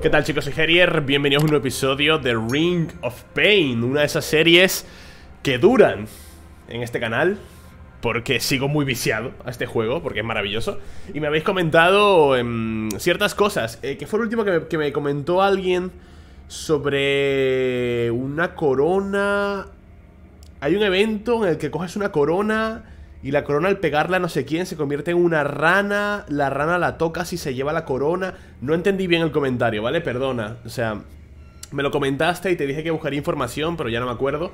¿Qué tal, chicos? Soy Gerier, bienvenidos a un nuevo episodio de Ring of Pain, una de esas series que duran en este canal, porque sigo muy viciado a este juego, porque es maravilloso. Y me habéis comentado ciertas cosas, que fue el último que me comentó alguien sobre una corona. Hay un evento en el que coges una corona y la corona, al pegarla no sé quién, se convierte en una rana. La rana la toca y se lleva la corona. No entendí bien el comentario, ¿vale? Perdona, o sea, me lo comentaste y te dije que buscaría información, pero ya no me acuerdo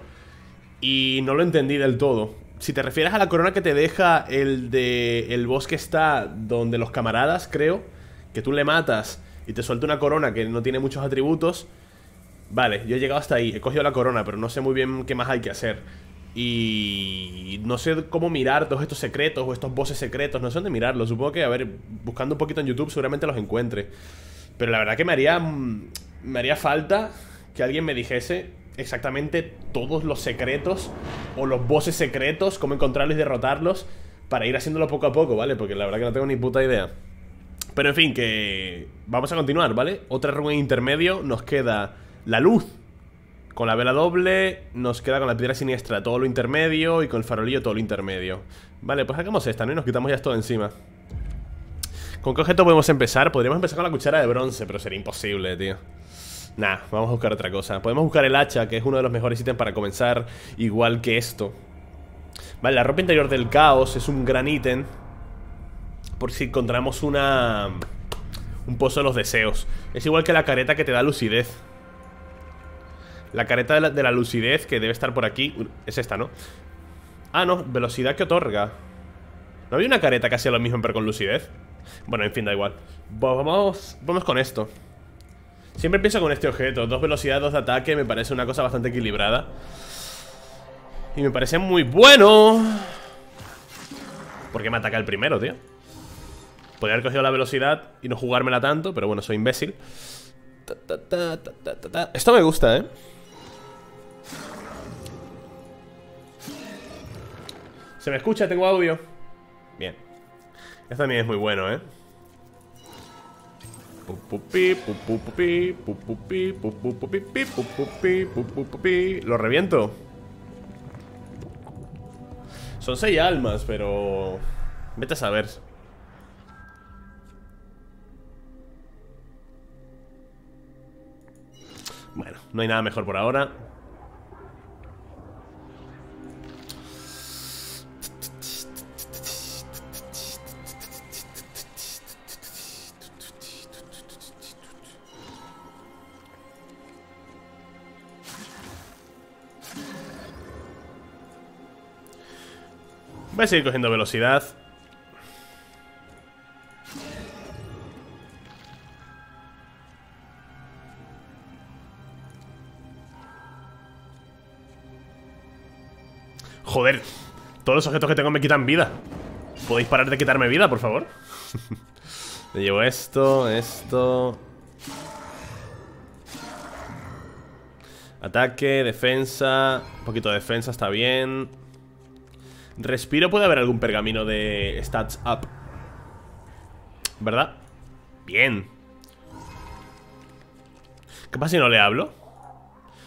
y no lo entendí del todo. Si te refieres a la corona que te deja el de el boss que está donde los camaradas, creo, que tú le matas y te suelta una corona que no tiene muchos atributos. Vale, yo he llegado hasta ahí, he cogido la corona, pero no sé muy bien qué más hay que hacer. Y no sé cómo mirar todos estos secretos o estos bosses secretos. No sé dónde mirarlos. Supongo que, a ver, buscando un poquito en YouTube seguramente los encuentre. Pero la verdad que me haría falta que alguien me dijese exactamente todos los secretos o los bosses secretos, cómo encontrarlos y derrotarlos, para ir haciéndolo poco a poco, ¿vale? Porque la verdad que no tengo ni puta idea. Pero en fin, que vamos a continuar, ¿vale? Otra run en intermedio. Nos queda la luz con la vela doble, nos queda con la piedra siniestra todo lo intermedio y con el farolillo todo lo intermedio. Vale, pues hagamos esta, ¿no? Y nos quitamos ya esto de encima. ¿Con qué objeto podemos empezar? Podríamos empezar con la cuchara de bronce, pero sería imposible, tío. Nah, vamos a buscar otra cosa. Podemos buscar el hacha, que es uno de los mejores ítems para comenzar, igual que esto. Vale, la ropa interior del caos es un gran ítem por si encontramos un pozo de los deseos. Es igual que la careta que te da lucidez. La careta de la lucidez, que debe estar por aquí. Es esta, ¿no? Ah, no, velocidad que otorga. ¿No había una careta que hacía lo mismo pero con lucidez? Bueno, en fin, da igual. Vamos con esto. Siempre empiezo con este objeto. 2 velocidades, 2 de ataque, me parece una cosa bastante equilibrada y me parece muy bueno. ¿Por qué me ataca el primero, tío? Podría haber cogido la velocidad y no jugármela tanto, pero bueno, soy imbécil. Esto me gusta, ¿eh? ¿Se me escucha? Tengo audio. Bien. Esto también es muy bueno, ¿eh? Lo reviento. Son 6 almas, pero... vete a saber. Bueno, no hay nada mejor por ahora. Voy a seguir cogiendo velocidad. Joder, todos los objetos que tengo me quitan vida. ¿Podéis parar de quitarme vida, por favor? Me llevo esto, esto. Ataque, defensa. Un poquito de defensa, está bien. Respiro, puede haber algún pergamino de stats up, ¿verdad? Bien. ¿Qué pasa si no le hablo?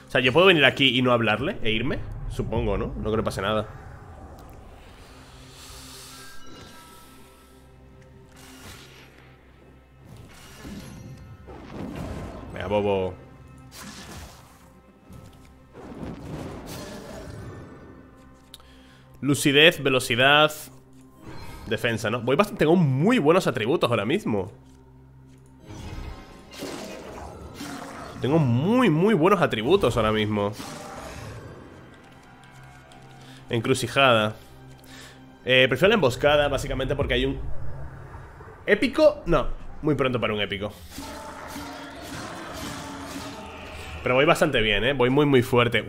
O sea, yo puedo venir aquí y no hablarle e irme. Supongo, ¿no? No creo que pase nada. Venga, bobo. Lucidez, velocidad, defensa, ¿no? Tengo muy buenos atributos ahora mismo. Tengo muy buenos atributos ahora mismo. Encrucijada. Prefiero la emboscada, básicamente porque hay un... ¿épico? No, muy pronto para un épico. Pero voy bastante bien, ¿eh? Voy muy fuerte.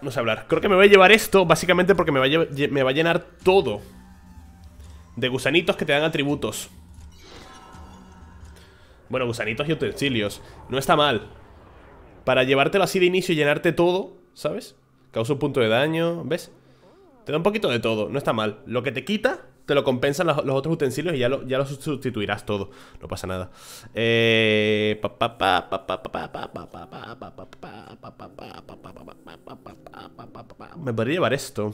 No sé hablar. Creo que me voy a llevar esto básicamente porque me va a llenar todo de gusanitos que te dan atributos. Bueno, gusanitos y utensilios. No está mal. Para llevártelo así de inicio y llenarte todo, ¿sabes? Causa un punto de daño, ¿ves? Te da un poquito de todo, no está mal. Lo que te quita, te lo compensan los otros utensilios y ya lo sustituirás todo. No pasa nada. Me podría llevar esto.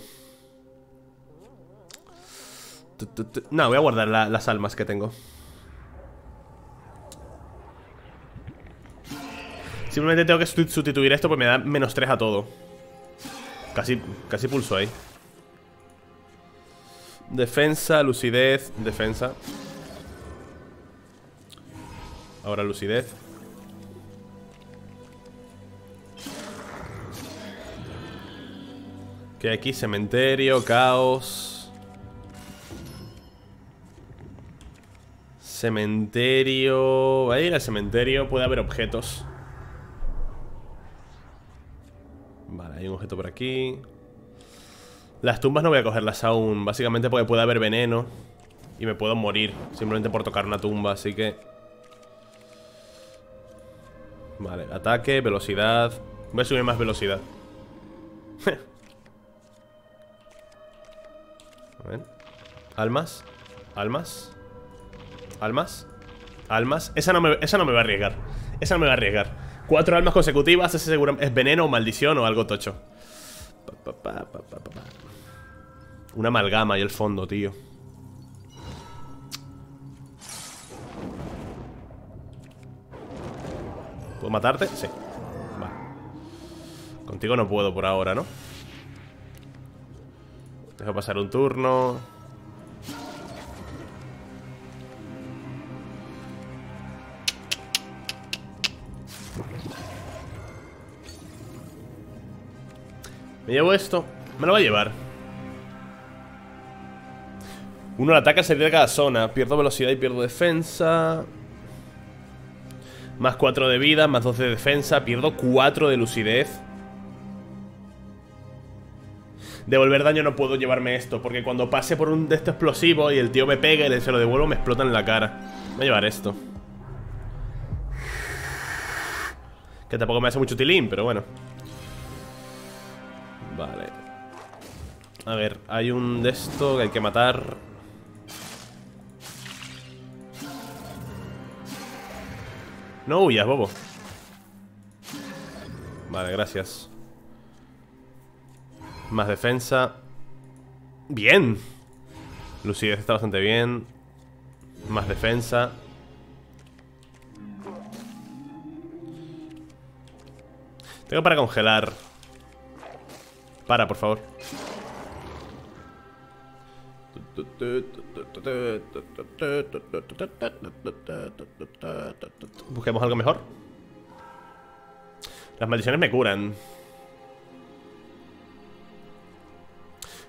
No, voy a guardar las almas que tengo. Simplemente tengo que sustituir esto, pues me da menos 3 a todo. Casi pulso ahí. Defensa, lucidez, defensa. Ahora lucidez. Que hay aquí cementerio, caos. Cementerio. Voy a ir al cementerio, puede haber objetos. Vale, hay un objeto por aquí. Las tumbas no voy a cogerlas aún, básicamente porque puede haber veneno y me puedo morir simplemente por tocar una tumba, así que... Vale, ataque, velocidad. Voy a subir más velocidad. A ver. Almas. Almas. Almas. Almas. Esa no me va a arriesgar. Esa no me va a arriesgar. 4 almas consecutivas, ese seguro es veneno o maldición o algo tocho. Una amalgama y el fondo, tío. ¿Puedo matarte? Sí. Vale. Contigo no puedo por ahora, ¿no? Dejo pasar un turno. Me llevo esto. Me lo voy a llevar. Uno al ataque sería de cada zona. Pierdo velocidad y pierdo defensa. Más 4 de vida, más 2 de defensa. Pierdo 4 de lucidez. Devolver daño no puedo llevarme esto, porque cuando pase por un de estos explosivos y el tío me pega y se lo devuelvo, me explota en la cara. Voy a llevar esto. Que tampoco me hace mucho tilín, pero bueno. Vale. A ver, hay un de esto que hay que matar. No huyas, bobo. Vale, gracias. Más defensa. ¡Bien! Lucidez está bastante bien. Más defensa. Tengo para congelar. Para, por favor. Busquemos algo mejor. Las maldiciones me curan.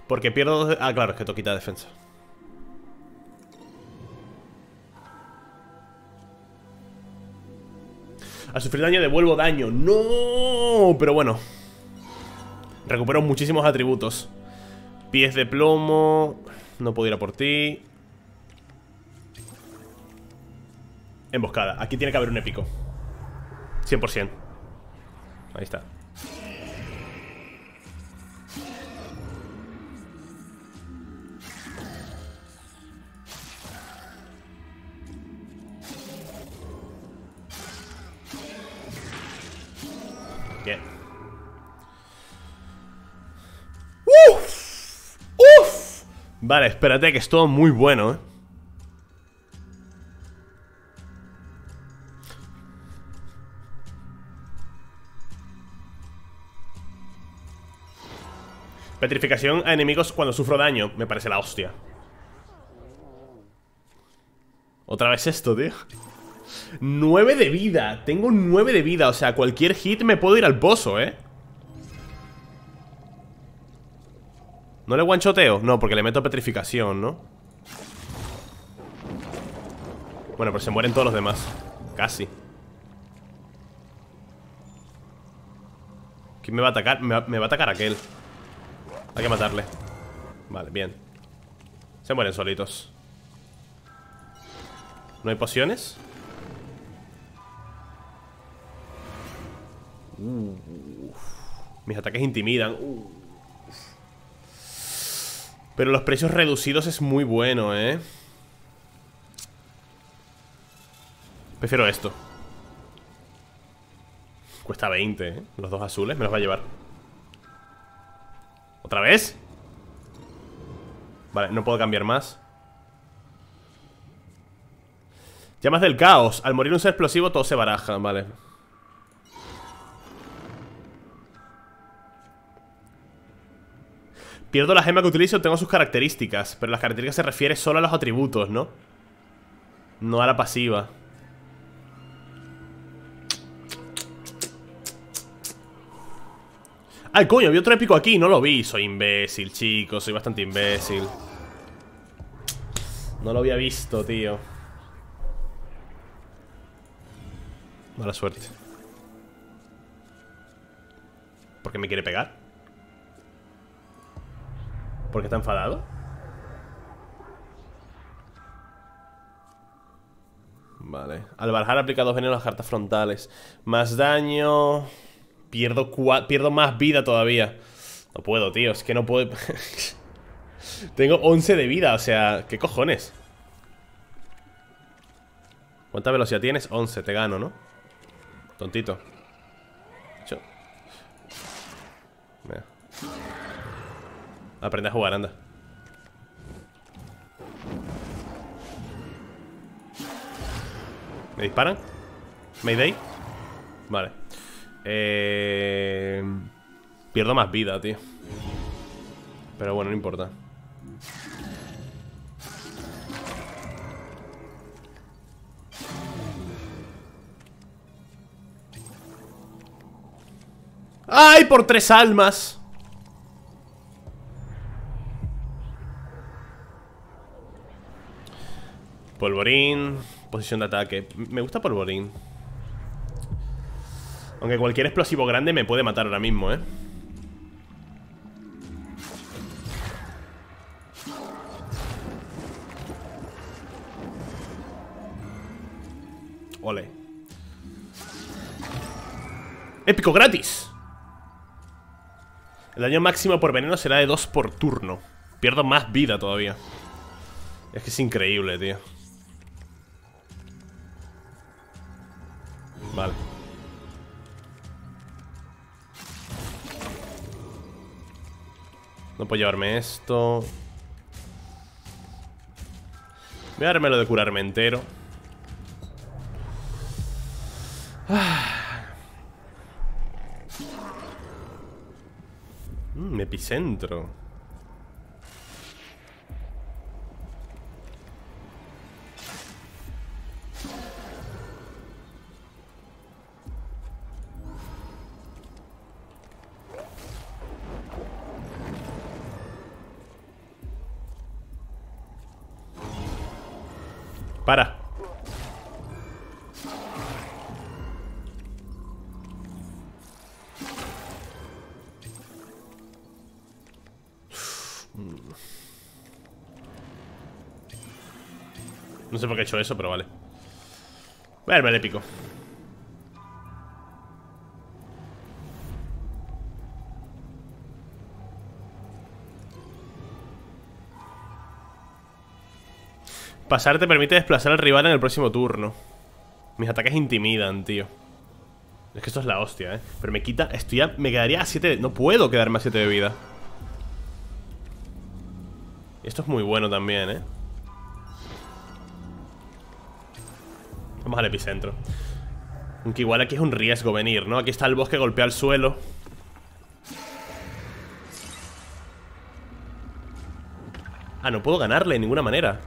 Porque pierdo... Ah, claro, es que esto quita defensa. Al sufrir daño devuelvo daño. ¡No! Pero bueno. Recupero muchísimos atributos. Pies de plomo. No puedo ir a por ti. Emboscada. Aquí tiene que haber un épico. 100%. Ahí está. Vale, espérate, que es todo muy bueno, ¿eh? Petrificación a enemigos cuando sufro daño. Me parece la hostia. Otra vez esto, tío. 9 de vida. Tengo 9 de vida. O sea, cualquier hit me puedo ir al pozo, ¿eh? ¿No le guanchoteo? No, porque le meto petrificación, ¿no? Bueno, pero se mueren todos los demás. Casi. ¿Quién me va a atacar? Me va a atacar aquel. Hay que matarle. Vale, bien. Se mueren solitos. ¿No hay pociones? Mis ataques intimidan. Pero los precios reducidos es muy bueno, ¿eh? Prefiero esto. Cuesta 20, ¿eh? Los dos azules me los va a llevar. ¿Otra vez? Vale, no puedo cambiar más. Llamas del caos. Al morir un ser explosivo todo se baraja, vale. Pierdo la gema que utilizo, tengo sus características. Pero las características se refiere solo a los atributos, ¿no? No a la pasiva. ¡Ay, coño! Había otro épico aquí, no lo vi. Soy imbécil, chicos, soy bastante imbécil. No lo había visto, tío. Mala suerte. ¿Por qué me quiere pegar? ¿Por qué está enfadado? Vale. Al barajar aplica dos venenos a las cartas frontales. Más daño. Pierdo más vida todavía. No puedo, tío. Es que no puedo. Tengo 11 de vida. O sea, ¿qué cojones? ¿Cuánta velocidad tienes? 11. Te gano, ¿no? Tontito. Mira. Aprende a jugar, anda. ¿Me disparan? ¿Mayday? Vale. Pierdo más vida, tío. Pero bueno, no importa. ¡Ay, por 3 almas! Polvorín, posición de ataque. Me gusta polvorín. Aunque cualquier explosivo grande me puede matar ahora mismo, ¿eh? Ole. ¡Épico gratis! El daño máximo por veneno será de 2 por turno. Pierdo más vida todavía. Es que es increíble, tío. Vale. No puedo llevarme esto. Voy a darme lo de curarme entero. Epicentro. Para. No sé por qué he hecho eso, pero vale. Voy a darme el épico. Pasar te permite desplazar al rival en el próximo turno. Mis ataques intimidan, tío. Es que esto es la hostia, ¿eh? Pero me quita... Estoy a, me quedaría a 7... No puedo quedarme a 7 de vida. Esto es muy bueno también, ¿eh? Vamos al epicentro. Aunque igual aquí es un riesgo venir, ¿no? Aquí está el bosque, golpea al suelo. Ah, no puedo ganarle de ninguna manera.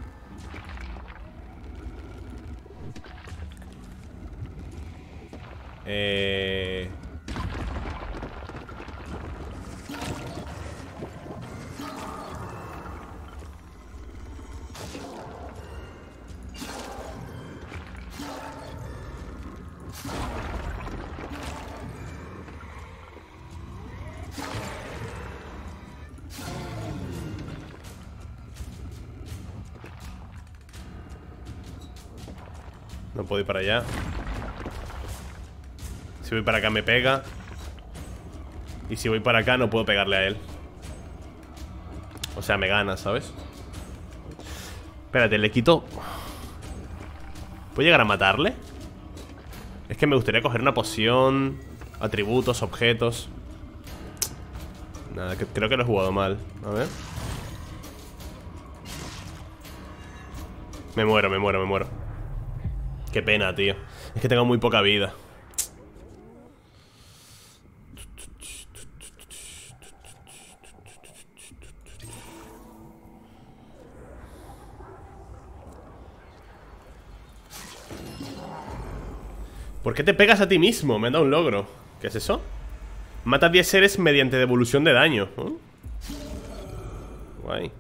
No puedo ir para allá. Si voy para acá me pega. Y si voy para acá no puedo pegarle a él. O sea, me gana, ¿sabes? Espérate, le quito. ¿Puedo llegar a matarle? Es que me gustaría coger una poción. Atributos, objetos. Nada, creo que lo he jugado mal. A ver. Me muero, me muero, me muero. Qué pena, tío. Es que tengo muy poca vida. ¿Por qué te pegas a ti mismo? Me han dado un logro. ¿Qué es eso? Mata 10 seres mediante devolución de daño. ¿Oh? Guay.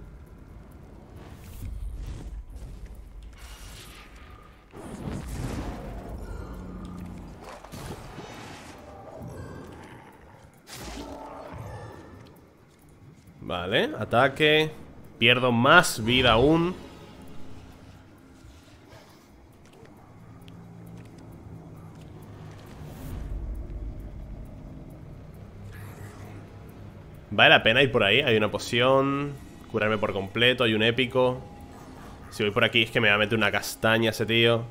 Vale, ataque. Pierdo más vida aún. Vale la pena ir por ahí, hay una poción. Curarme por completo, hay un épico. Si voy por aquí es que me va a meter una castaña ese tío.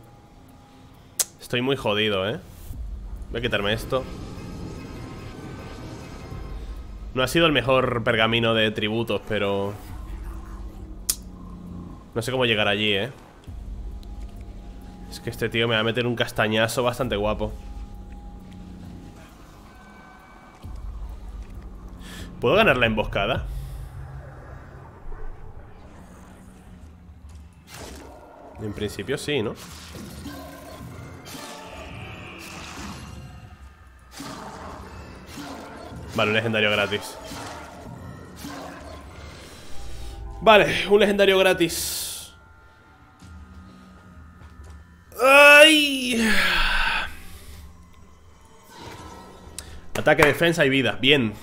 Estoy muy jodido, Voy a quitarme esto. No ha sido el mejor pergamino de tributos, pero... no sé cómo llegar allí, Es que este tío me va a meter un castañazo bastante guapo. ¿Puedo ganar la emboscada? En principio sí, ¿no? Vale, un legendario gratis. Vale, un legendario gratis. ¡Ay! Ataque, defensa y vida. Bien.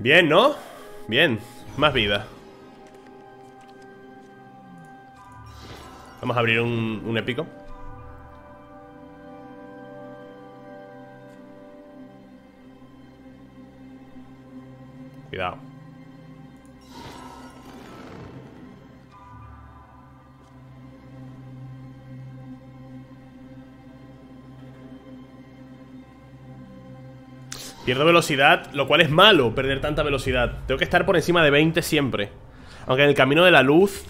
Bien, ¿no? Bien, más vida. Vamos a abrir un épico. Cuidado. Pierdo velocidad, lo cual es malo, perder tanta velocidad. Tengo que estar por encima de 20 siempre. Aunque en el camino de la luz...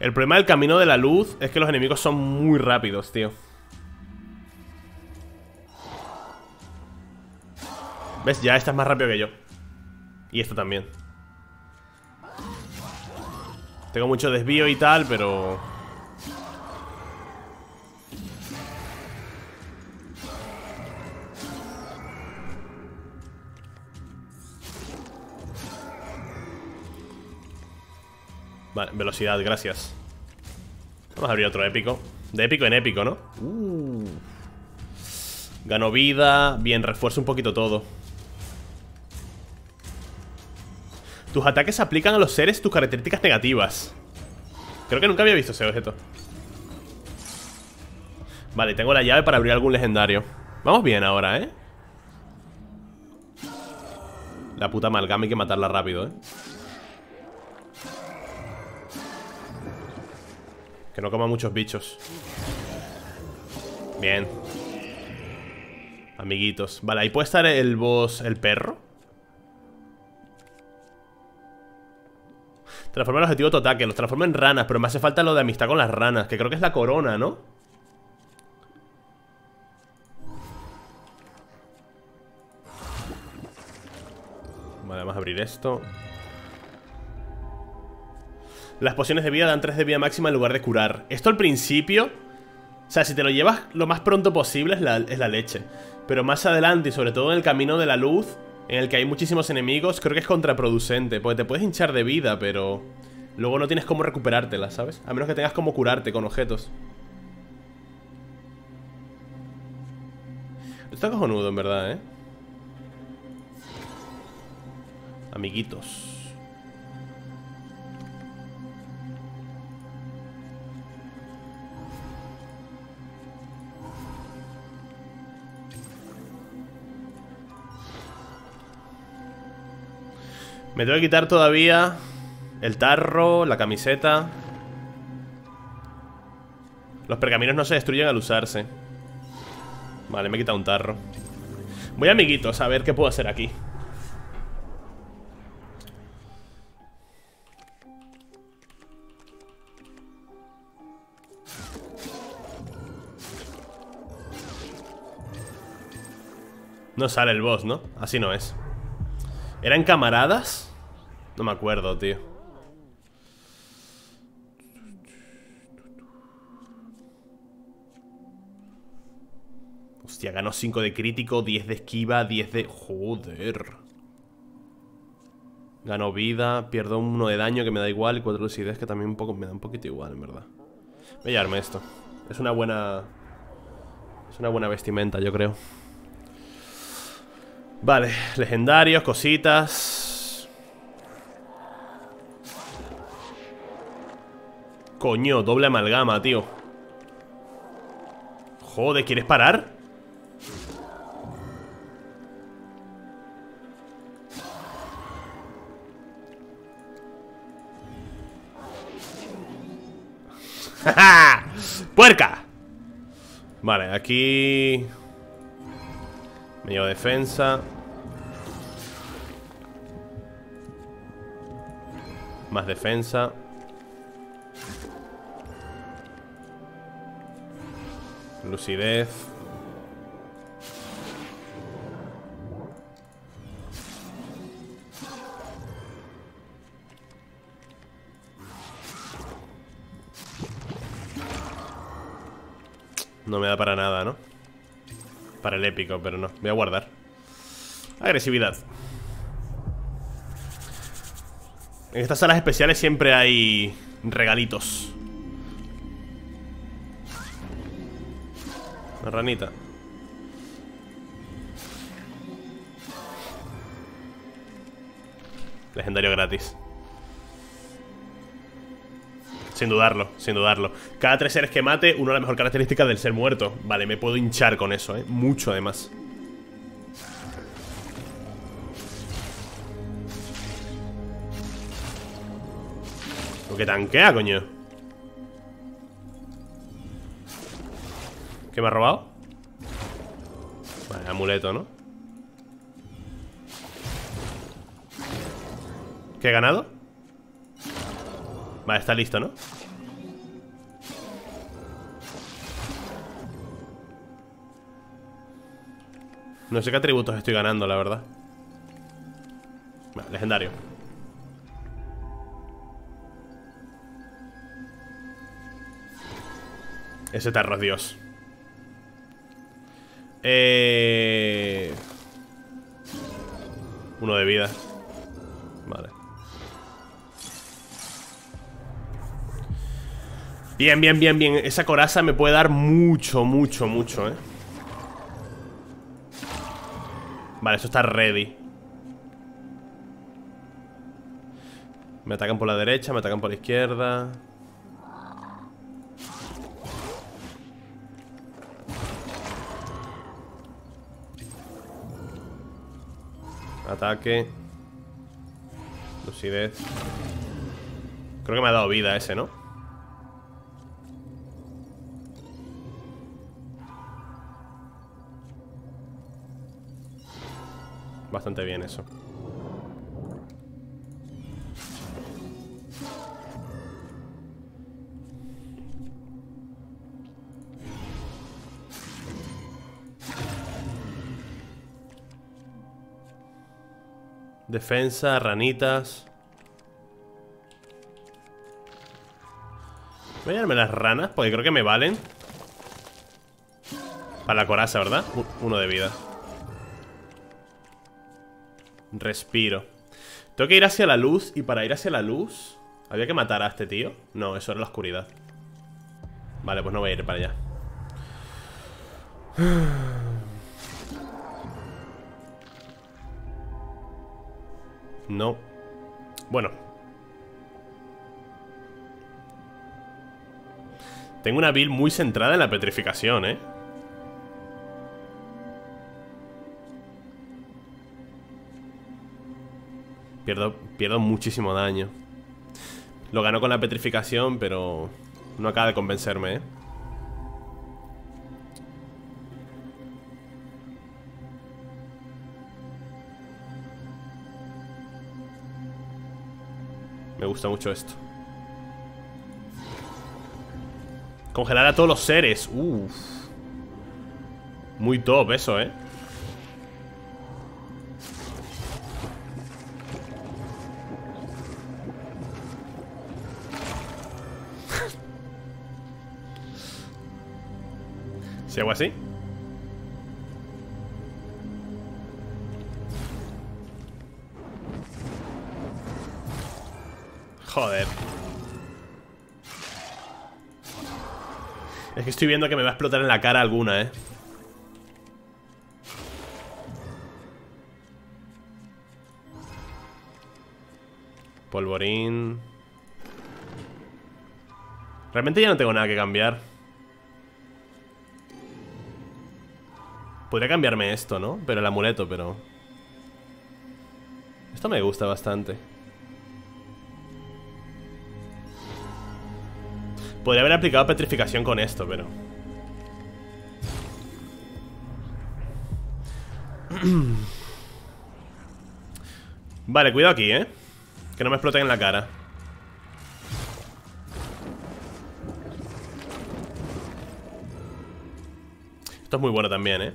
el problema del camino de la luz es que los enemigos son muy rápidos, tío. ¿Ves? Ya esta es más rápido que yo. Y esta también. Tengo mucho desvío y tal, pero... vale, velocidad, gracias. Vamos a abrir otro épico. De épico en épico, ¿no? Gano vida. Bien, refuerzo un poquito todo. Tus ataques aplican a los seres tus características negativas. Creo que nunca había visto ese objeto. Vale, tengo la llave para abrir algún legendario. Vamos bien ahora, La puta amalgama hay que matarla rápido, que no coma muchos bichos. Bien. Amiguitos. Vale, ahí puede estar el boss, el perro. Transforma el objetivo total, que los transforma en ranas. Pero me hace falta lo de amistad con las ranas, que creo que es la corona, ¿no? Vale, vamos a abrir esto. Las pociones de vida dan 3 de vida máxima en lugar de curar. Esto al principio, o sea, si te lo llevas lo más pronto posible es la leche. Pero más adelante y sobre todo en el camino de la luz, en el que hay muchísimos enemigos, creo que es contraproducente, porque te puedes hinchar de vida, pero luego no tienes cómo recuperártela, ¿sabes? A menos que tengas cómo curarte con objetos. Está cojonudo, en verdad, ¿eh? Amiguitos. Me tengo que quitar todavía el tarro, la camiseta. Los pergaminos no se destruyen al usarse. Vale, me he quitado un tarro. Voy, amiguitos, a ver qué puedo hacer aquí. No sale el boss, ¿no? Así no es. ¿Eran camaradas? No me acuerdo, tío. Hostia, ganó 5 de crítico, 10 de esquiva, 10 de... Joder. Ganó vida, pierdo 1 de daño que me da igual y 4 de lucidez que también me da un poquito igual, en verdad. Voy a llevarme esto. Es una buena... Es una buena vestimenta, yo creo. Vale, legendarios, cositas. Coño, doble amalgama, tío. Joder, ¿quieres parar? ¡Ja! ¡Puerca! Vale, aquí... Me llevo defensa. Más defensa. Lucidez. No me da para nada, ¿no? Para el épico, pero no. Voy a guardar. Agresividad. En estas salas especiales siempre hay regalitos. Una ranita. Legendario gratis. Sin dudarlo, sin dudarlo. Cada 3 seres que mate, uno de las mejores características del ser muerto. Vale, me puedo hinchar con eso, ¿eh? Mucho, además. Lo que tanquea, coño. ¿Qué me ha robado? Vale, amuleto, ¿no? ¿Qué he ganado? Vale, está listo, ¿no? No sé qué atributos estoy ganando, la verdad. Vale, legendario. Ese tarro es Dios. Uno de vida. Vale. Bien, bien, bien, bien. Esa coraza me puede dar mucho, mucho, mucho, ¿eh? Vale, eso está ready. Me atacan por la derecha, me atacan por la izquierda. Ataque. Lucidez. Creo que me ha dado vida ese, ¿no? Bastante bien eso. Defensa, ranitas. Voy a darme las ranas porque creo que me valen para la coraza, ¿verdad? Uno de vida. Respiro. Tengo que ir hacia la luz. Y para ir hacia la luz había que matar a este tío. No, eso era la oscuridad. Vale, pues no voy a ir para allá. No. Bueno, tengo una build muy centrada en la petrificación, ¿eh? Pierdo muchísimo daño. Lo ganó con la petrificación, pero no acaba de convencerme, ¿eh? Me gusta mucho esto. Congelar a todos los seres. Uff. Muy top eso, ¿eh? Si hago así. Joder. Es que estoy viendo que me va a explotar en la cara alguna, ¿eh? Polvorín. Realmente ya no tengo nada que cambiar. Podría cambiarme esto, ¿no? Pero el amuleto, pero... Esto me gusta bastante. Podría haber aplicado petrificación con esto, pero... Vale, cuidado aquí, ¿eh? Que no me exploten en la cara. Esto es muy bueno también, ¿eh?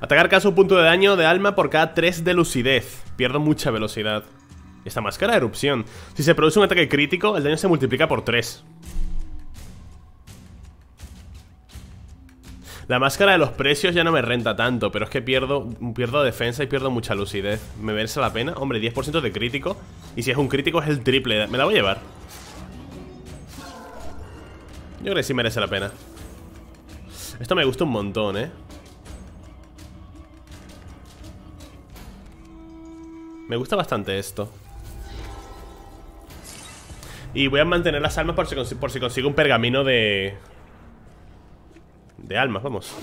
Atacar causa un punto de daño de alma por cada 3 de lucidez. Pierdo mucha velocidad. Esta máscara de erupción. Si se produce un ataque crítico, el daño se multiplica por 3. La máscara de los precios ya no me renta tanto, pero es que pierdo defensa y pierdo mucha lucidez. ¿Me merece la pena? Hombre, 10% de crítico. Y si es un crítico es el triple. Me la voy a llevar. Yo creo que sí merece la pena. Esto me gusta un montón, ¿eh? Me gusta bastante esto. Y voy a mantener las almas por si consigo un pergamino de... De almas, vamos.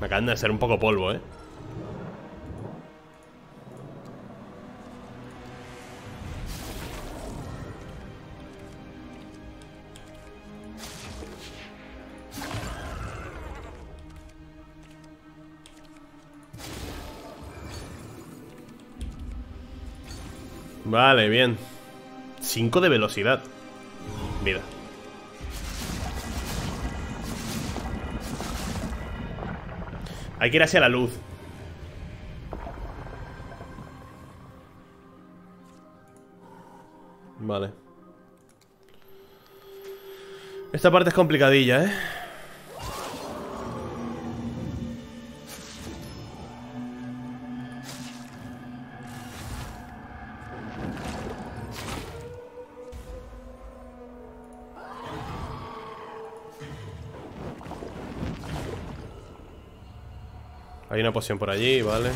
Me acaban de hacer un poco polvo, ¿eh? Vale, bien. 5 de velocidad. Mira. Hay que ir hacia la luz. Vale. Esta parte es complicadilla, ¿eh? Hay una poción por allí, vale.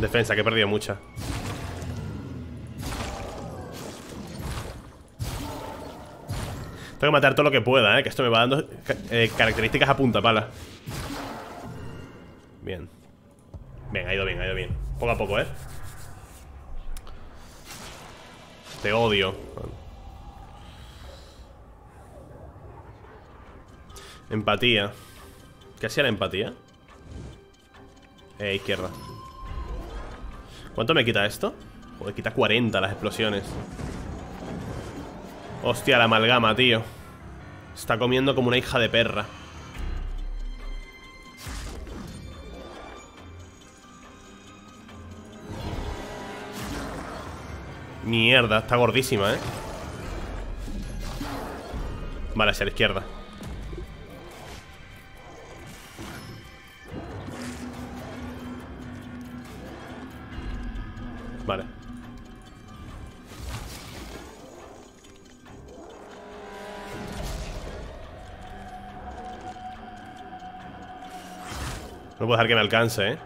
Defensa, que he perdido mucha. Tengo que matar todo lo que pueda, que esto me va dando características a punta pala. Bien. Bien, ha ido bien, ha ido bien. Poco a poco, Te odio. Empatía. ¿Qué hacía la empatía? Izquierda. ¿Cuánto me quita esto? Joder, quita 40 las explosiones. Hostia, la amalgama, tío. Está comiendo como una hija de perra. Mierda, está gordísima, Vale, hacia la izquierda. Vale. No puedo dejar que me alcance,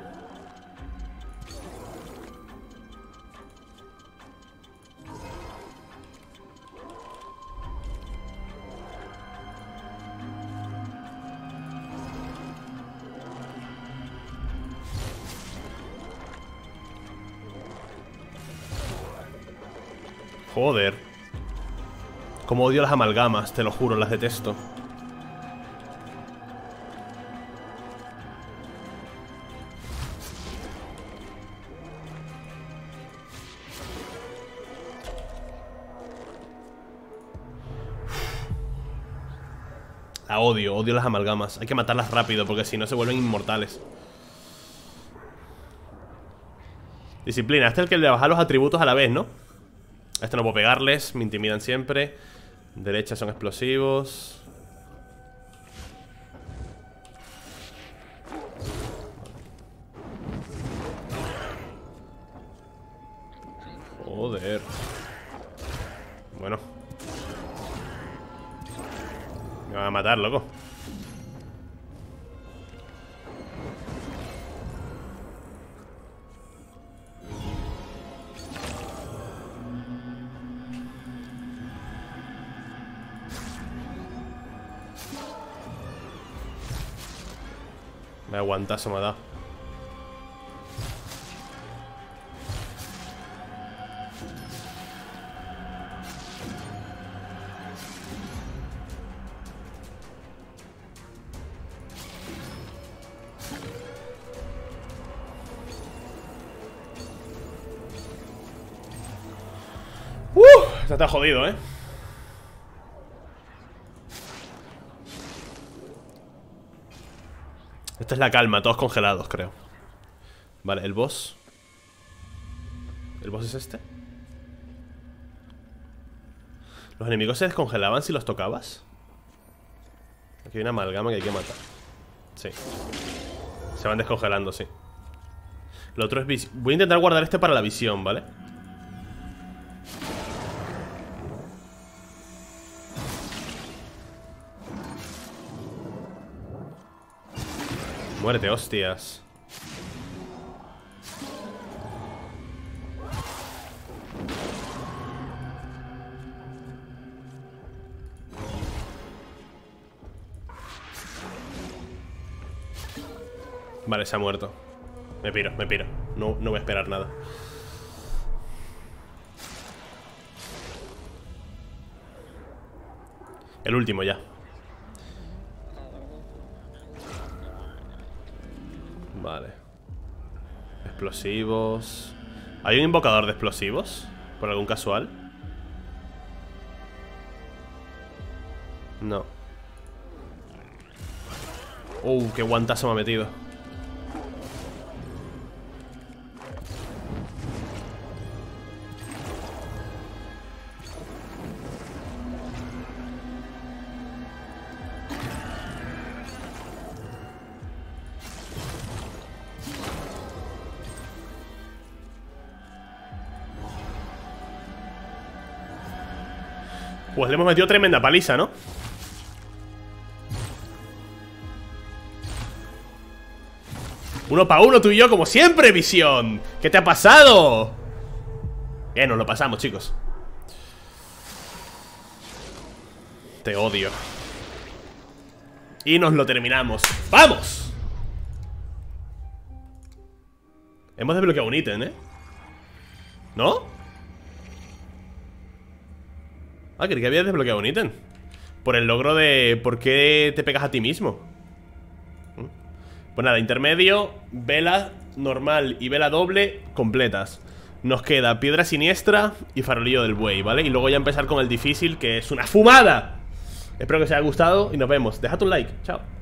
Joder. Como odio las amalgamas, te lo juro, las detesto. La odio, odio las amalgamas. Hay que matarlas rápido porque si no se vuelven inmortales. Disciplina, este es el que le baja los atributos a la vez, ¿no? A este no puedo pegarles, me intimidan siempre. Derecha son explosivos. Joder. Bueno. Me van a matar, loco. Me aguantazo me ha dado. Esto está jodido, Esta es la calma, todos congelados, creo. Vale, el boss. ¿El boss es este? ¿Los enemigos se descongelaban si los tocabas? Aquí hay una amalgama que hay que matar. Sí. Se van descongelando, sí. Lo otro es visión. Voy a intentar guardar este para la visión, ¿vale? Muerte, hostias. Vale, se ha muerto. Me piro, me piro. No voy a esperar nada. El último ya. Vale. Explosivos. ¿Hay un invocador de explosivos? ¿Por algún casual? No. Qué guantazo me ha metido. Pues le hemos metido tremenda paliza, ¿no? Uno para uno, tú y yo, como siempre, Visión. ¿Qué te ha pasado? Nos lo pasamos, chicos. Te odio. Y nos lo terminamos. ¡Vamos! Hemos desbloqueado un ítem, ¿eh? ¿No? Ah, creí que habías desbloqueado un ítem. Por el logro de... ¿Por qué te pegas a ti mismo? Pues nada, intermedio, vela normal y vela doble completas. Nos queda piedra siniestra y farolillo del buey, ¿vale? Y luego ya empezar con el difícil, que es una fumada. Espero que os haya gustado y nos vemos. Dejad un like, chao.